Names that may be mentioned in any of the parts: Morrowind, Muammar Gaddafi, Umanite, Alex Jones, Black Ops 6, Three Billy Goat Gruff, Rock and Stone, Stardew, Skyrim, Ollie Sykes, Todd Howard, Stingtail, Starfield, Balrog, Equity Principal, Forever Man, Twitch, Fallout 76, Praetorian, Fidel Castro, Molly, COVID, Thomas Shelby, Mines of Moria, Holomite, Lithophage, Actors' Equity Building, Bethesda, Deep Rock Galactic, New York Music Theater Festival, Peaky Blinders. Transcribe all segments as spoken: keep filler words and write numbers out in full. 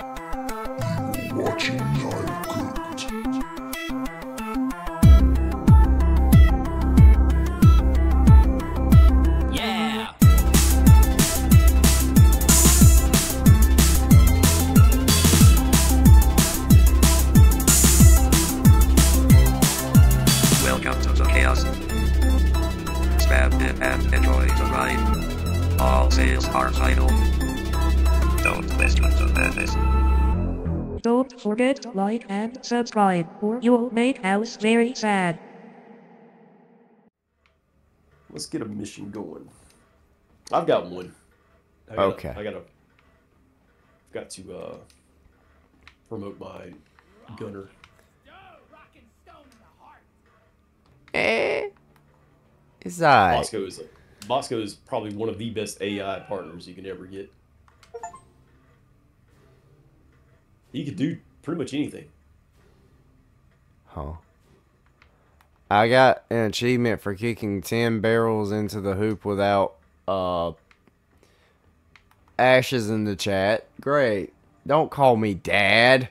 Watching now. And enjoy the ride. All sales are final. Don't question the madness. Don't forget to like and subscribe, or you'll make Alice very sad. Let's get a mission going. I've got one. I gotta, okay. I gotta. Got to uh, promote my gunner. Eh. Is Bosco is a, Bosco is probably one of the best A I partners you can ever get. He could do pretty much anything. Huh. I got an achievement for kicking ten barrels into the hoop without uh ashes in the chat. Great. Don't call me dad.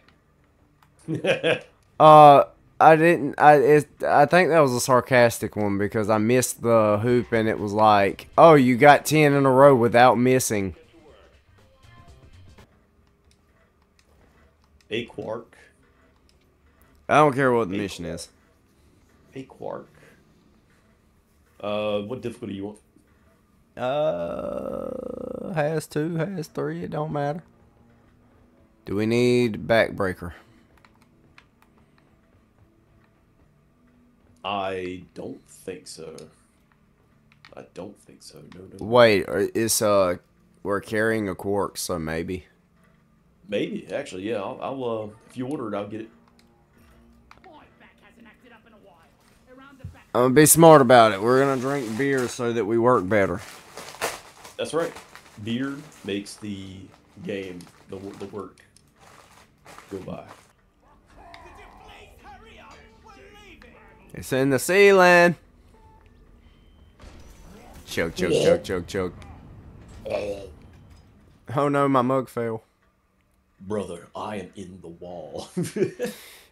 uh I didn't. I it, I think that was a sarcastic one because I missed the hoop and it was like, "Oh, you got ten in a row without missing." A quark. I don't care what the a mission is. A quark. Uh, what difficulty do you want? Uh, has two, has three. It don't matter. Do we need backbreaker? I don't think so. I don't think so. No, no. Wait, it's uh, we're carrying a quark, so maybe. Maybe actually, yeah. I'll, I'll uh, if you order it, I'll get it. I'm gonna be smart about it. We're gonna drink beer so that we work better. That's right. Beer makes the game, the the work go by. It's in the ceiling. Choke, choke, choke, choke, choke. Oh no, my mug fell. Brother, I am in the wall.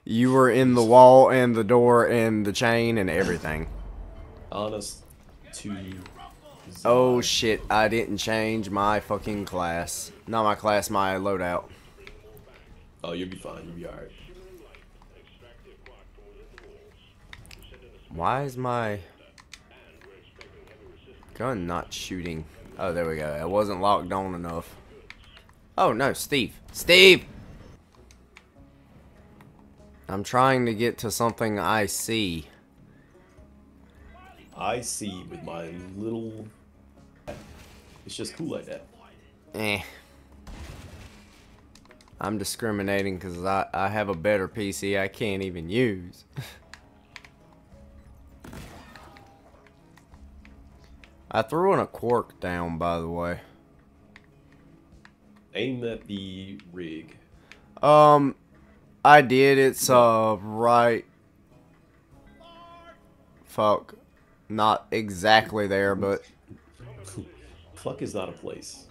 You were in the wall and the door and the chain and everything. Honest to you. Oh shit, I didn't change my fucking class. Not my class, my loadout. Oh, you'll be fine. You'll be alright. Why is my gun not shooting? Oh, there we go. It wasn't locked on enough. Oh, no. Steve. Steve! I'm trying to get to something I see. I see with my little... It's just cool like that. Eh. I'm discriminating because I, I have a better P C I can't even use. I threw in a quark down, by the way. Aim at the rig. Um, I did. It's, uh, right. Fuck. Not exactly there, but. Fuck is not a place.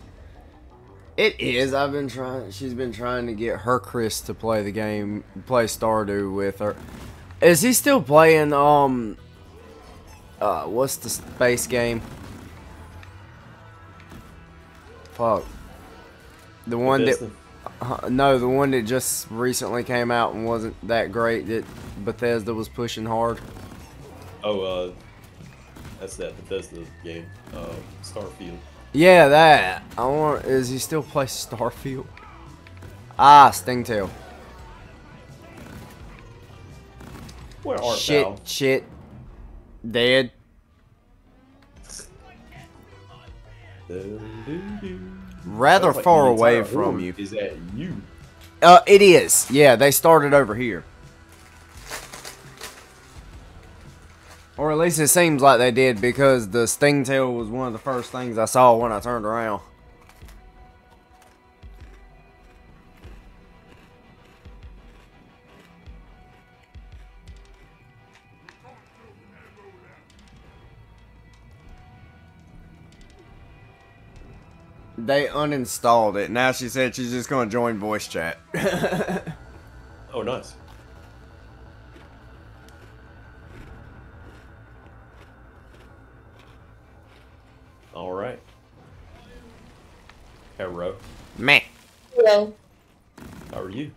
It is. I've been trying. She's been trying to get her Chris to play the game, play Stardew with her. Is he still playing, um, uh, what's the space game? Fuck. The one that uh, no, the one that just recently came out and wasn't that great that Bethesda was pushing hard. Oh, uh that's that Bethesda game. Uh, Starfield. Yeah, that. I want is he still play Starfield? Ah, Stingtail. Where art shit, thou? Shit. Dead. Rather like far away from you. Is that you? Uh, it is. Yeah, they started over here. Or at least it seems like they did because the stingtail was one of the first things I saw when I turned around. They uninstalled it. Now she said she's just going to join voice chat. Oh, nice. All right. Hello. Meh. Hello. How are you?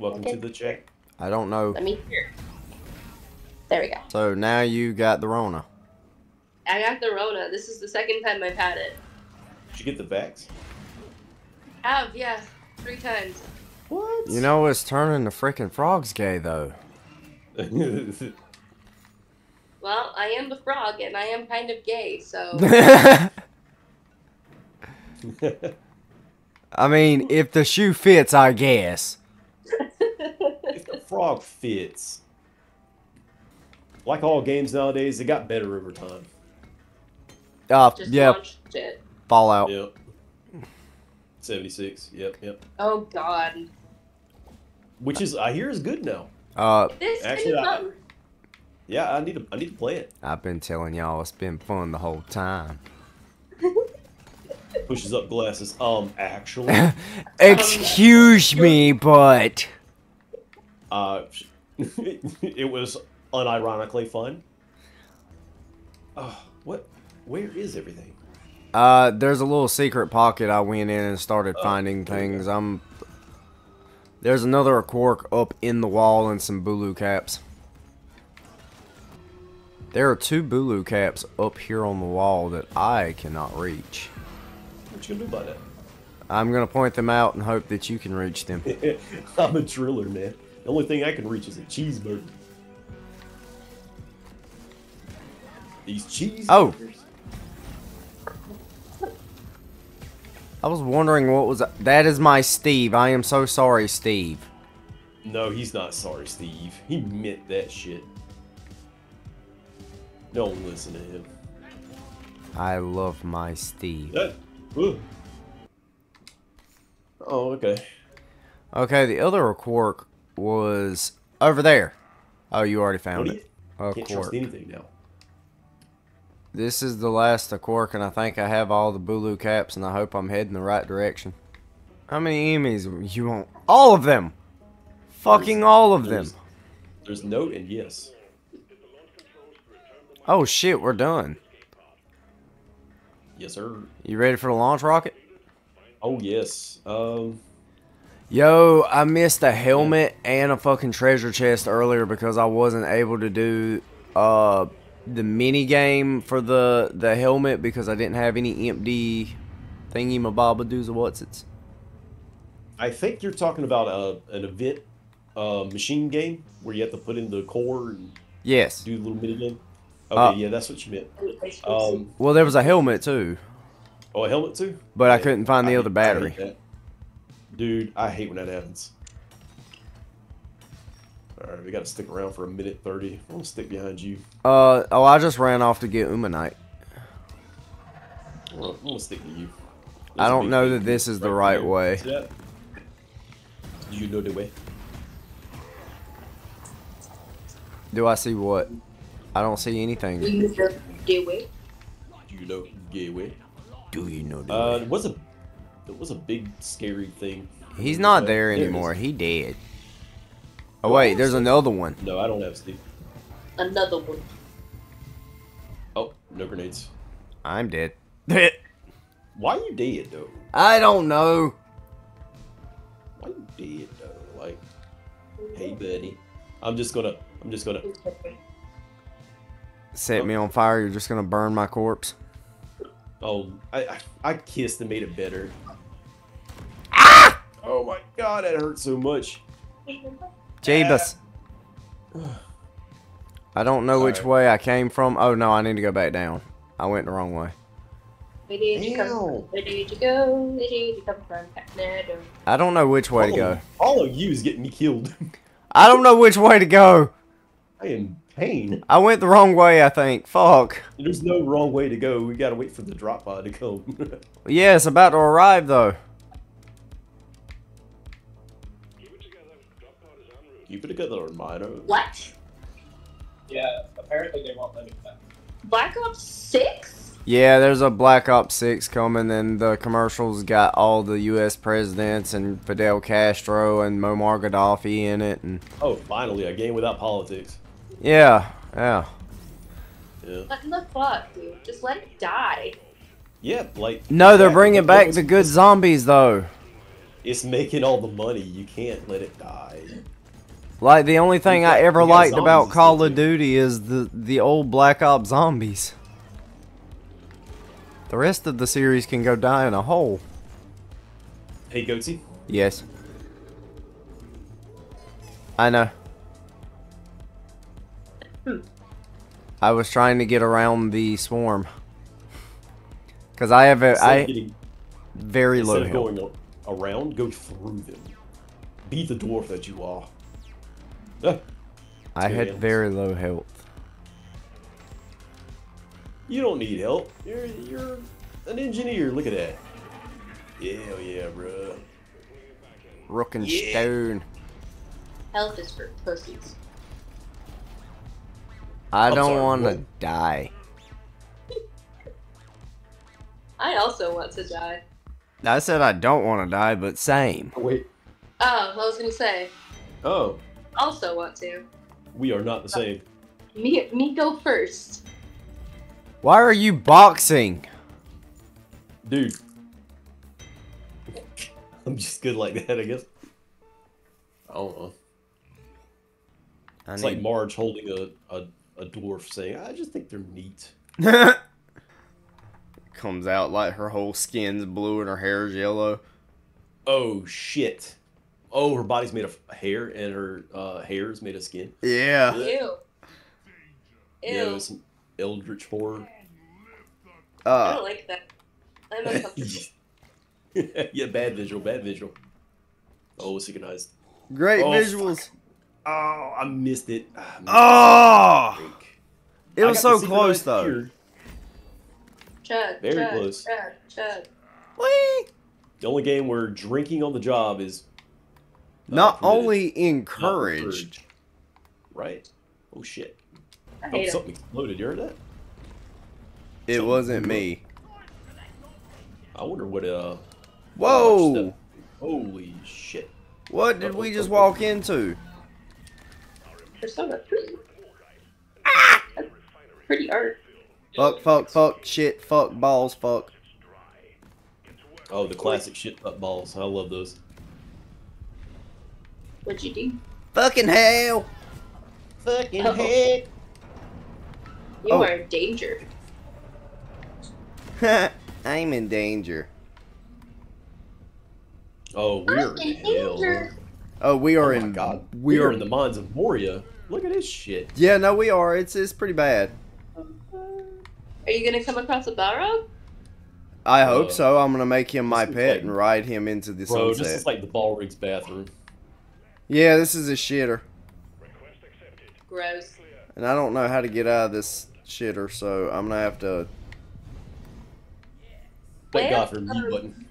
Welcome okay. to the chat. I don't know. Let me hear. There we go. So now you got the Rona. I got the Rona. This is the second time I've had it. Did you get the vax? I have, yeah. Three times. What? You know it's turning the freaking frogs gay, though. Well, I am the frog, and I am kind of gay, so... I mean, if the shoe fits, I guess. If the frog fits. Like all games nowadays, it got better over time. Uh, Just yep. launched it. Fallout. Yep. seventy-six. Yep, yep. Oh, God. Which is, I hear, is good now. Uh, this actually, is I, yeah, I need to, I need to play it. I've been telling y'all it's been fun the whole time. Pushes up glasses. Um, actually. Excuse um, me, but. Uh, it was unironically fun. Oh, what? Where is everything? Uh, there's a little secret pocket I went in and started oh, finding things. Okay. I'm. There's another quark up in the wall and some Bulu caps. There are two Bulu caps up here on the wall that I cannot reach. What you gonna do about it? I'm gonna point them out and hope that you can reach them. I'm a driller, man. The only thing I can reach is a cheeseburger. These cheeseburgers. Oh. I was wondering what was... That is my Steve. I am so sorry, Steve. No, he's not sorry, Steve. He meant that shit. Don't listen to him. I love my Steve. Uh, oh, okay. Okay, the other quark was over there. Oh, you already found it. I can't trust anything now. This is the last of Quark, and I think I have all the Bulu caps, and I hope I'm heading the right direction. How many enemies you want? All of them! Fucking all of them! There's no and yes. Oh shit, we're done. Yes, sir. You ready for the launch rocket? Oh, yes. Um... Yo, I missed a helmet and a fucking treasure chest earlier because I wasn't able to do, uh... the mini game for the the helmet because I didn't have any empty thingy mababadoos or what's it's. I think you're talking about a an event uh, machine game where you have to put in the core and yes do a little mini game. Okay, uh, yeah, that's what you meant. Um, well, there was a helmet too. Oh, a helmet too. But yeah, I couldn't find the I other hate, battery. I hate that. Dude, I hate when that happens. All right, we gotta stick around for a minute thirty. I'm gonna stick behind you. Uh oh, I just ran off to get Umanite. Well, I'm gonna stick to you. There's I don't know that this is the right, right way. Yeah. Do you know the way? Do I see what? I don't see anything. Do you know the way? Do you know the way? Do you know the way? Uh, it was a, it was a big scary thing. He's not there anymore. He dead. Oh wait, there's another one. No, I don't have Steve. Another one. Oh, no grenades. I'm dead. Why are you dead though? I don't know. Why are you dead though? Like, hey buddy, I'm just gonna, I'm just gonna. Set me on fire. You're just gonna burn my corpse. Oh, I, I, I kissed and made it better. Ah! Oh my God, that hurt so much. Jeebus. I don't know All which right. way I came from. Oh no, I need to go back down. I went the wrong way. Where did you come from? Where did you go? Where did you come from? I don't know which way all to go. Of, all of you is getting me killed. I don't know which way to go. I am in pain. I went the wrong way, I think. Fuck. There's no wrong way to go. We gotta wait for the drop pod to come. Yeah, it's about to arrive though. Keep it together, Mino. What? Yeah, apparently they won't let me back. Black Ops six? Yeah, there's a Black Ops six coming, and the commercials got all the U S presidents and Fidel Castro and Muammar Gaddafi in it. And oh, finally, a game without politics. Yeah, yeah. yeah. What in the fuck, dude? Just let it die. Yeah, like... No, they're bringing back the good zombies, though. It's making all the money. You can't let it die. Like, the only thing I ever liked about Call of Duty is the, the old Black Ops zombies. The rest of the series can go die in a hole. Hey, Goatsy? Yes. I know. I was trying to get around the swarm. Because I have a... I, getting, very low health. Instead of going around, go through them. Be the dwarf that you are. Ah, I had animals. Very low health. You don't need help. You're you're an engineer. Look at that. Yeah, yeah, bro. Rock and yeah. stone. Health is for pussies. I I'm don't want to die. I also want to die. I said I don't want to die, but same. Oh, wait. Oh, I was gonna say. Oh. Also want to. We are not the same. Me, me go first. Why are you boxing? Dude. I'm just good like that, I guess. I don't know. I it's need... like Marge holding a, a, a dwarf saying, I just think they're neat. Comes out like her whole skin's blue and her hair's yellow. Oh, shit. Oh, her body's made of hair and her uh, hair's made of skin. Yeah. Ew. Yeah, Ew. Some eldritch horror. Uh, I don't like that. I'm uncomfortable. Yeah, bad visual, bad visual. Oh, synchronized. Great oh, visuals. Fuck. Oh, I missed it. I missed oh! It, it was so close, though. Here. Chug, Very chug, close. Chug, chug. Whee! The only game where drinking on the job is... Not uh, only encouraged. Not encouraged. Right. Oh, shit. I hate oh, something him. Exploded. You heard that? It something wasn't exploded. me. I wonder what, uh... Whoa! Holy shit. What did we just walk into? There's some pretty... Ah! Pretty art. Fuck, fuck, fuck, shit, fuck, balls, fuck. Oh, the classic shit, fuck, balls. I love those. What'd you do? Fucking hell! Fucking oh. hell! You oh. are in danger. I'm in danger. Oh, we're in, in danger. Hell. Oh, we are oh in. God. We, we are in the Mines of Moria. Look at this shit. Yeah, no, we are. It's it's pretty bad. Are you gonna come across a Balrog? I hope uh, so. I'm gonna make him my pet like, and ride him into the bro, sunset. This is like the Balrog's bathroom. Yeah, this is a shitter. Gross. And I don't know how to get out of this shitter, so I'm gonna have to. Thank God for mute button.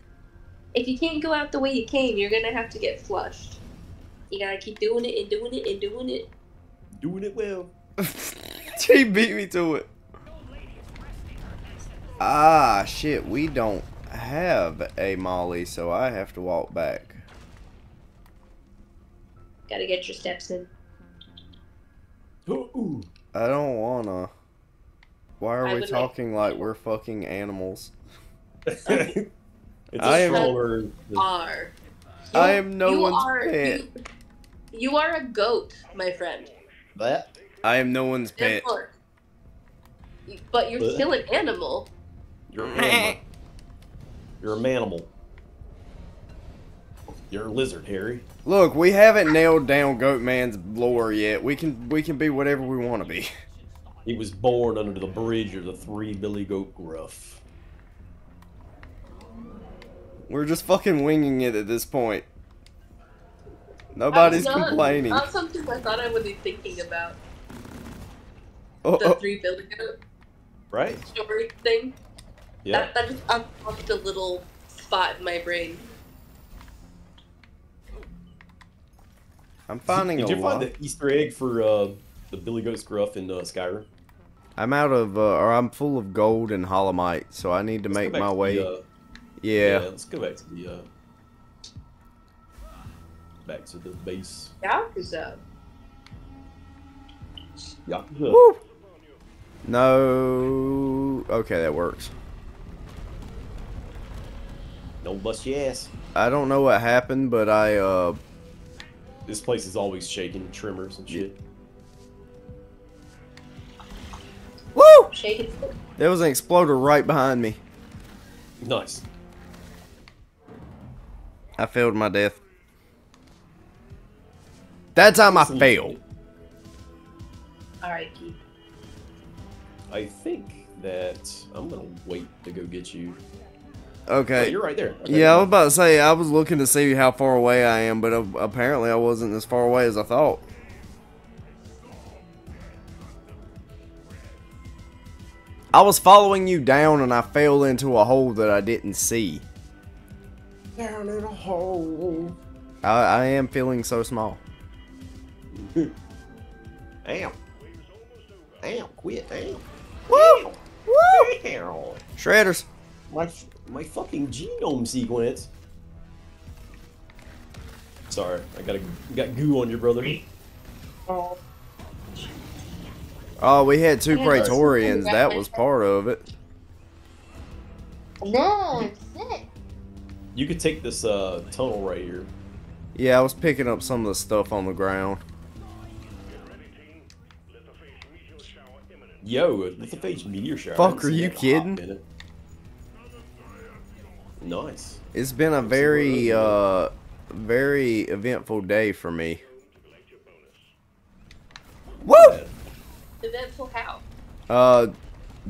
If you can't go out the way you came, you're gonna have to get flushed. You gotta keep doing it and doing it and doing it. Doing it well. He beat me to it. Ah, shit. We don't have a Molly, so I have to walk back. Gotta get your steps in. Ooh. I don't wanna. Why are I we talking like, like we're fucking animals? it's a I am. You are. You, I am no you one's are, pet. You, you are a goat, my friend. That? I am no one's pet. But you're but, still an animal. You're an animal. You're a manimal. You're a lizard, Harry. Look, we haven't nailed down Goatman's lore yet. We can we can be whatever we want to be. He was born under the bridge of the Three Billy Goat Gruff. We're just fucking winging it at this point. Nobody's not, complaining. That's something I thought I would be thinking about. Oh, the oh. Three Billy Goat. Right. Story thing. Yeah. That, that just unlocked a little spot in my brain. I'm finding. Did you find the Easter egg for uh, the Billy Goat Gruff in uh, Skyrim? I'm out of, uh, or I'm full of gold and holomite, so I need to let's make my to way. The, uh, yeah. yeah. Let's go back to the, uh, back to the base. Yakuza. Yakuza. Woo! No. Okay, that works. Don't bust your ass. I don't know what happened, but I, uh... this place is always shaking, tremors and shit. Woo! Shaking. There was an exploder right behind me. Nice. I failed my death. That time I failed. Alright, Keith. I think that I'm gonna wait to go get you. Okay. Oh, you're right there. Okay. Yeah, I was about to say, I was looking to see how far away I am, but apparently I wasn't as far away as I thought. I was following you down and I fell into a hole that I didn't see. Down in a hole. I, I am feeling so small. Damn. Damn, quit, damn. Woo! Woo! Shredders. My, my fucking genome sequence. Sorry, I got a, got goo on your brother. Oh, oh we had two Praetorians. That was part of it. No, shit. You could take this uh, tunnel right here. Yeah, I was picking up some of the stuff on the ground. Yo, a Lithophage meteor shower. Fuck, are you kidding? Nice. It's been a very, uh, very eventful day for me. Woo! Eventful how? Uh,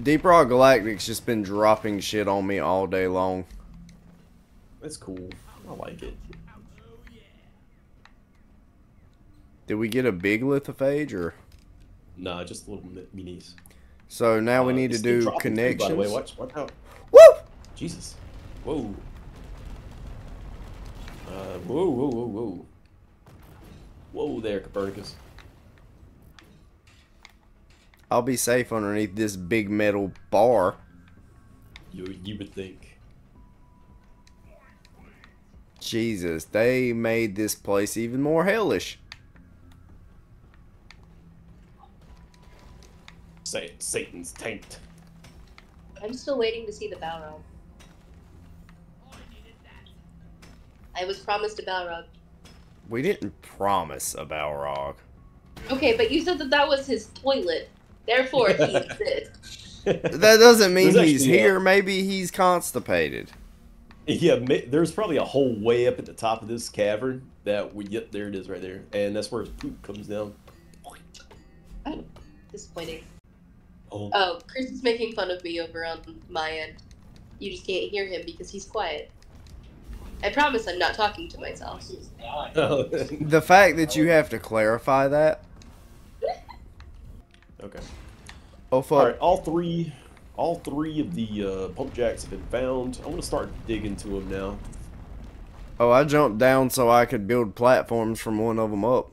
Deep Rock Galactic's just been dropping shit on me all day long. That's cool. I like it. Did we get a big Lithophage or? Nah, just little minis. So now uh, we need to do connections. By the way, watch, watch out! Woo! Jesus. Whoa. Uh, whoa, whoa, whoa, whoa. Whoa there, Copernicus. I'll be safe underneath this big metal bar. You, you would think. Jesus, they made this place even more hellish. Say it, Satan's tanked. I'm still waiting to see the Balrog. I was promised a Balrog. We didn't promise a Balrog. Okay, but you said that that was his toilet. Therefore, he exists. That doesn't mean there's he's actually, here. Uh, Maybe he's constipated. Yeah, there's probably a whole way up at the top of this cavern that we get. There it is right there. And that's where his poop comes down. Oh, disappointing. Oh. Oh, Chris is making fun of me over on my end. You just can't hear him because he's quiet. I promise I'm not talking to myself. The fact that you have to clarify that. Okay. Oh fuck! All right, all three, all three of the uh, pump jacks have been found. I want to start digging to them now. Oh, I jumped down so I could build platforms from one of them up.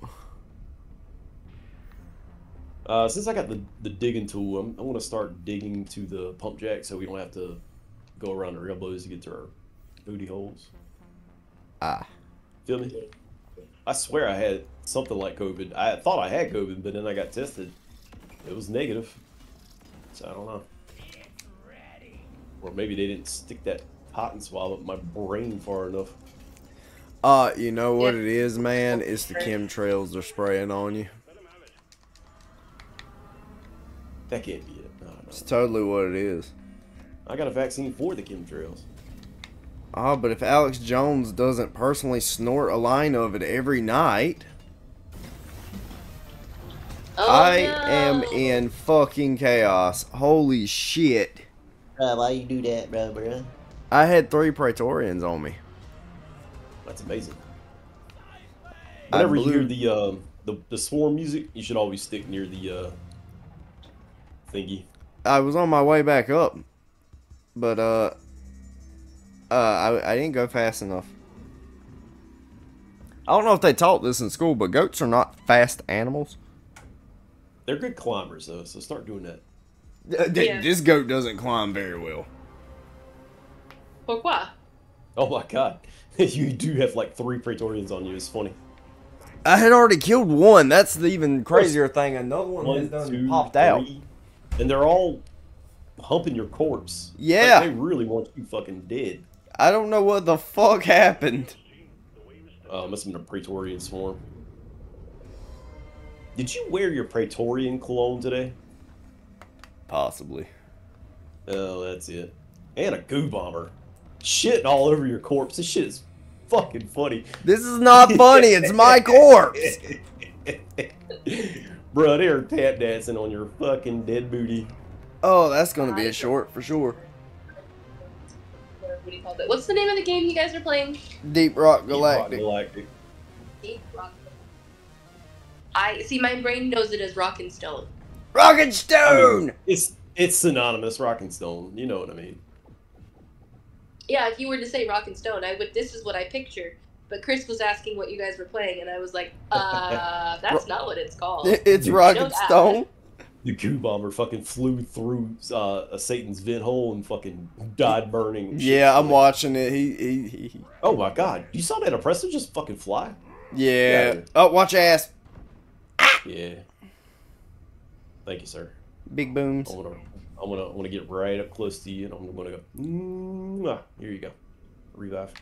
Uh, since I got the the digging tool, I'm, I want to start digging to the pump jack so we don't have to go around our elbows to get to our booty holes. Ah. Feel me? I swear I had something like COVID. I thought I had COVID, but then I got tested. It was negative. So I don't know. Or maybe they didn't stick that cotton swab up my brain far enough. Uh, you know what it is, man? It's the chemtrails they're spraying on you. That can't be it. No, no. It's totally what it is. I got a vaccine for the chemtrails. Ah, oh, but if Alex Jones doesn't personally snort a line of it every night, oh, I no. am in fucking chaos. Holy shit! Uh, why you do that, bro, bro? I had three Praetorians on me. That's amazing. Whenever you hear the um the the swarm music, you should always stick near the uh thingy. I was on my way back up, but uh. Uh, I, I didn't go fast enough. I don't know if they taught this in school, but goats are not fast animals. They're good climbers, though, so start doing that. Uh, th yeah. This goat doesn't climb very well. Pourquoi? Oh my god. You do have like three Praetorians on you, it's funny. I had already killed one, that's the even crazier thing. Another one, one has done two, popped three. out. And they're all humping your corpse. Yeah. Like, they really want you fucking dead. I don't know what the fuck happened. Uh, must have been a Praetorian swarm. Did you wear your Praetorian cologne today? Possibly. Oh, that's it. And a goo bomber. Shitting all over your corpse. This shit is fucking funny. This is not funny. It's my corpse. Bro, they're tap dancing on your fucking dead booty. Oh, that's going to be a short for sure. What do you call it? What's the name of the game you guys are playing? Deep Rock Galactic. Deep Rock Galactic. Deep Rock Galactic. I see. My brain knows it as Rock and Stone. Rock and Stone. I mean, it's it's synonymous. Rock and Stone. You know what I mean? Yeah. If you were to say Rock and Stone, I would. This is what I picture. But Chris was asking what you guys were playing, and I was like, uh, that's not what it's called. It's Rock and Stone. The goo bomber fucking flew through uh, a Satan's vent hole and fucking died burning. Yeah, I'm watching it. He, he, he. Oh my god! You saw that oppressor just fucking fly? Yeah. Oh, watch your ass. Yeah. Thank you, sir. Big booms. I'm gonna, I'm gonna, I'm gonna get right up close to you, and I'm gonna go. Mwah. Here you go. Revive.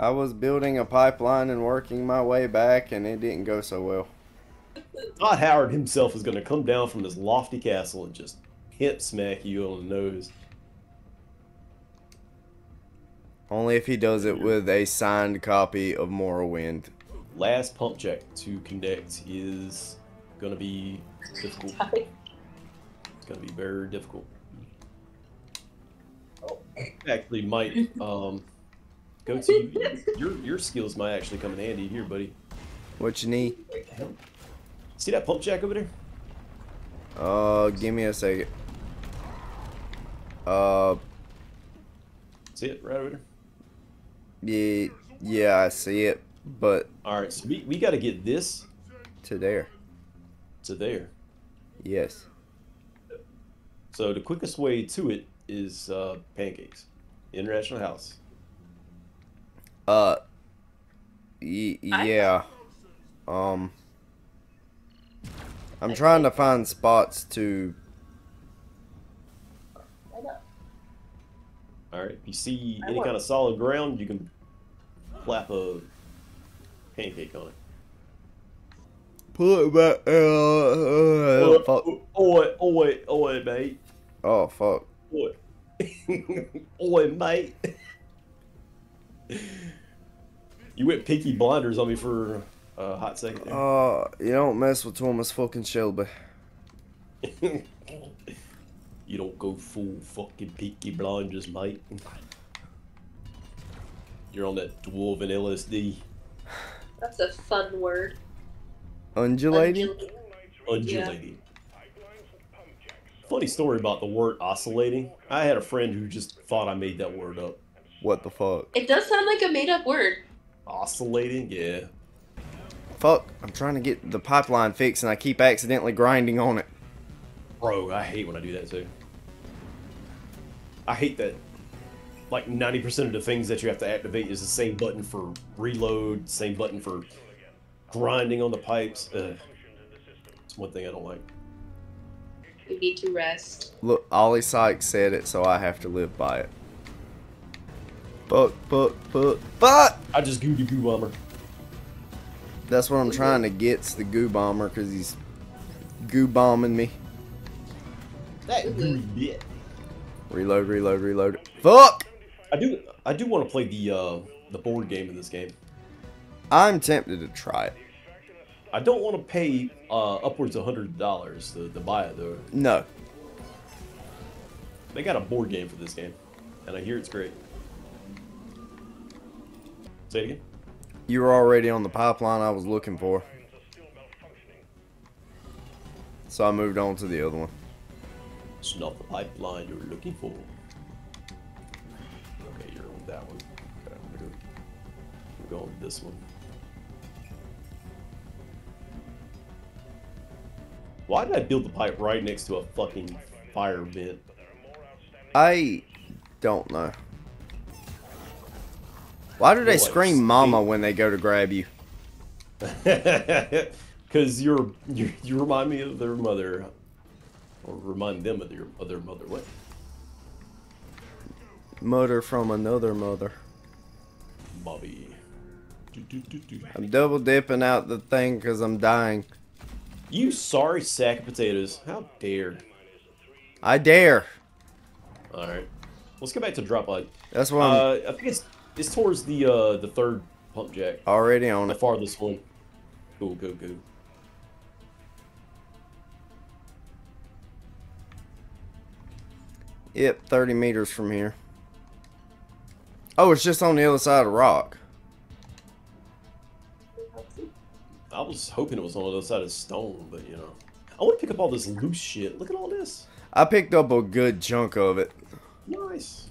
I was building a pipeline and working my way back, and it didn't go so well. Todd Howard himself is going to come down from this lofty castle and just hip smack you on the nose. Only if he does it with a signed copy of Morrowind. Last pump check to connect is going to be difficult. It's going to be very difficult. Oh, actually, might um, go to your your skills might actually come in handy here, buddy. What you need? See that pump jack over there? Uh, give me a second. Uh, see it right over there? Yeah, yeah, I see it. But all right, so we we got to get this to there. To there. Yes. So the quickest way to it is uh, pancakes, International House. Uh. Y yeah. Um. I'm trying to find spots to. Alright, if you see any kind of solid ground, you can flap a pancake on it. Pull it back. Uh, uh, oh, fuck. Oi, oi, oi, mate. Oh, fuck. Oi. Oi, mate. You went Peaky Blinders on me for. Uh, hot second there. Uh, you don't mess with Thomas fucking Shelby. You don't go full fucking Peaky Blinders, mate. You're on that dwarven L S D. That's a fun word. Undulating? Undulating. Yeah. Funny story about the word oscillating. I had a friend who just thought I made that word up. What the fuck? It does sound like a made-up word. Oscillating? Yeah. Fuck, I'm trying to get the pipeline fixed and I keep accidentally grinding on it. Bro, I hate when I do that too. I hate that like ninety percent of the things that you have to activate is the same button for reload, same button for grinding on the pipes. Ugh. It's one thing I don't like. You need to rest. Look, Ollie Sykes said it, so I have to live by it. Fuck, fuck, fuck, fuck! I just gooed the goo bomber. That's what I'm trying to get's the goo bomber because he's goo bombing me. That goo bit. Reload, reload, reload. Fuck! I do, I do want to play the uh, the board game in this game. I'm tempted to try it. I don't want to pay uh, upwards of one hundred dollars to, to buy it though. No. They got a board game for this game, and I hear it's great. Say it again. You were already on the pipeline I was looking for. So I moved on to the other one. It's not the pipeline you're looking for. Okay, you're on that one. Okay, we're going to this one. Why did I build the pipe right next to a fucking fire vent? I don't know. Why do they like scream Steve. mama when they go to grab you? Because you're, you're, you remind me of their mother. Or remind them of their other mother. What? Mother from another mother. Bobby. Do, do, do, do. I'm double dipping out the thing because I'm dying. You sorry sack of potatoes. How dare. I dare. Alright. Let's go back to drop line. That's what uh, I think it's it's towards the uh the third pump jack. Already on the it. The farthest one. Cool, cool, cool. Yep, thirty meters from here. Oh, it's just on the other side of the rock. I was hoping it was on the other side of stone, but you know. I want to pick up all this loose shit. Look at all this. I picked up a good chunk of it. Nice.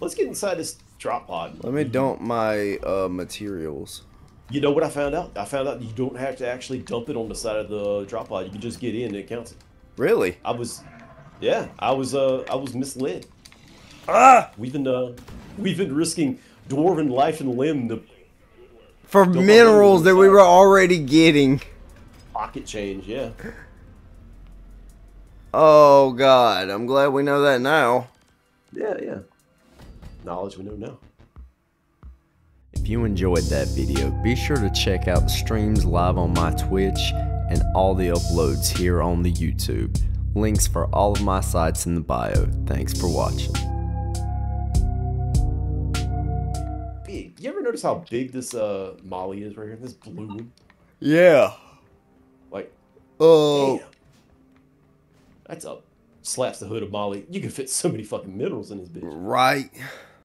Let's get inside this drop pod. Let me dump my uh, materials. You know what I found out? I found out you don't have to actually dump it on the side of the drop pod. You can just get in and it counts it. Really? I was... Yeah, I was uh, I was misled. Ah, we've been uh, we've been risking dwarven life and limb to for minerals that we were already getting. Pocket change, yeah. Oh God, I'm glad we know that now. Yeah, yeah. Knowledge we know now. If you enjoyed that video, be sure to check out the streams live on my Twitch and all the uploads here on the YouTube. Links for all of my sites in the bio. Thanks for watching. Big. You ever notice how big this uh Molly is right here? This blue one? Yeah. Like, oh, damn. That's up. Slaps the hood of Molly. You can fit so many fucking minerals in this bitch. Right.